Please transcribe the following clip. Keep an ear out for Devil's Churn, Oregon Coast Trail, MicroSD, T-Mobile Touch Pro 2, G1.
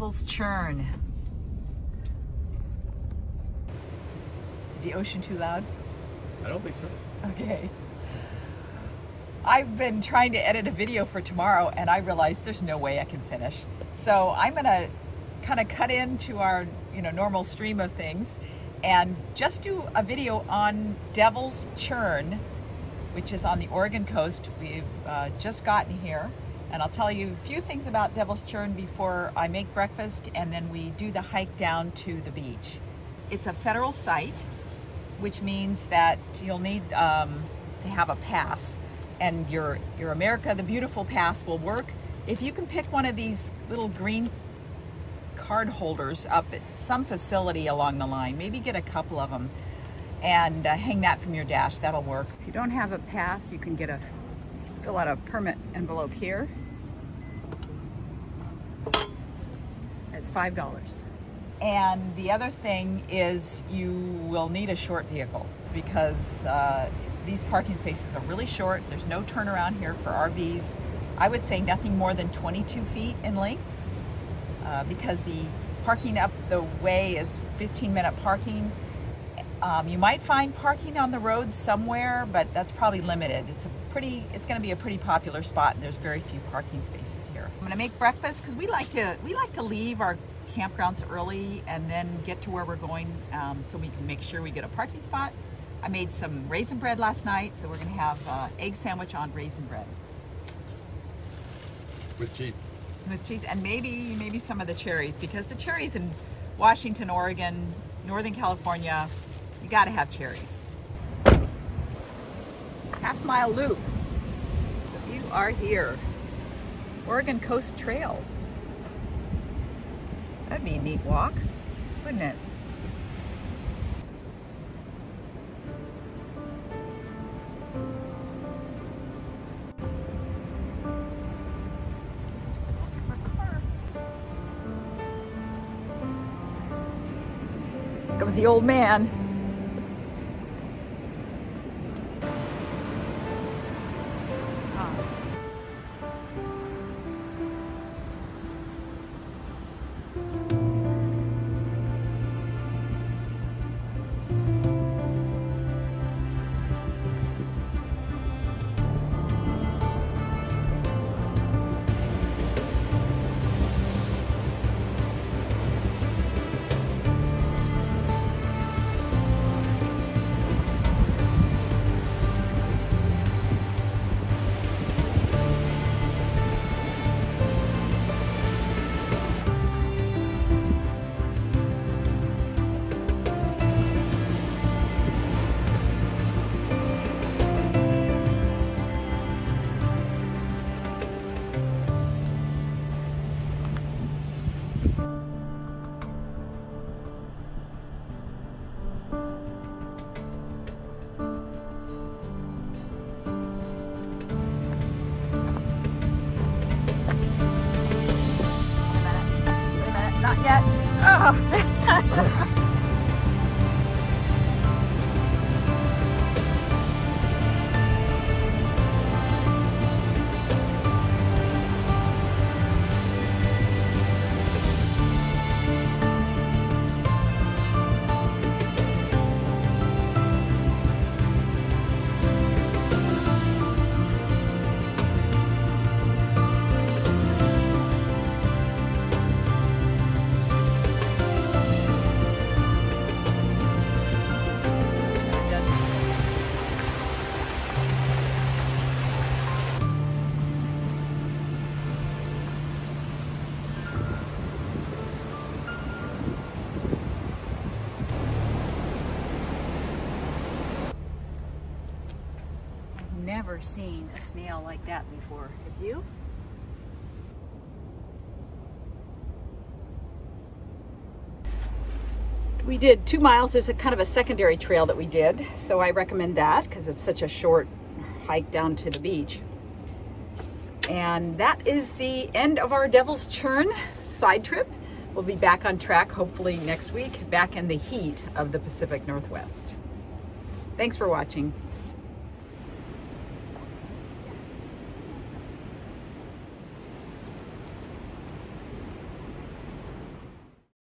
Devil's Churn. Is the ocean too loud? I don't think so. Okay. I've been trying to edit a video for tomorrow and I realized there's no way I can finish. So I'm gonna kind of cut into our normal stream of things and just do a video on Devil's Churn, which is on the Oregon coast. We've just gotten here, and I'll tell you a few things about Devil's Churn before I make breakfast and then we do the hike down to the beach. It's a federal site, which means that you'll need to have a pass, and your America the Beautiful pass will work. If you can pick one of these little green card holders up at some facility along the line, maybe get a couple of them and hang that from your dash, that'll work. If you don't have a pass, you can get fill out a permit envelope here. That's $5. And the other thing is you will need a short vehicle because these parking spaces are really short. There's no turnaround here for RVs. I would say nothing more than 22 feet in length because the parking up the way is 15-minute parking. You might find parking on the road somewhere, but that's probably limited. It's going to be a pretty popular spot, and there's very few parking spaces here. I'm going to make breakfast because we like to leave our campgrounds early and then get to where we're going, so we can make sure we get a parking spot. I made some raisin bread last night, so we're going to have egg sandwich on raisin bread with cheese. With cheese, and maybe some of the cherries, because the cherries in Washington, Oregon, Northern California, you got to have cherries. Half-mile loop. You are here. Oregon Coast Trail. That'd be a neat walk, wouldn't it? Here comes the old man. Never seen a snail like that before. Have you? We did 2 miles. There's a kind of a secondary trail that we did, so I recommend that because it's such a short hike down to the beach. And that is the end of our Devil's Churn side trip. We'll be back on track hopefully next week, back in the heat of the Pacific Northwest. Thanks for watching.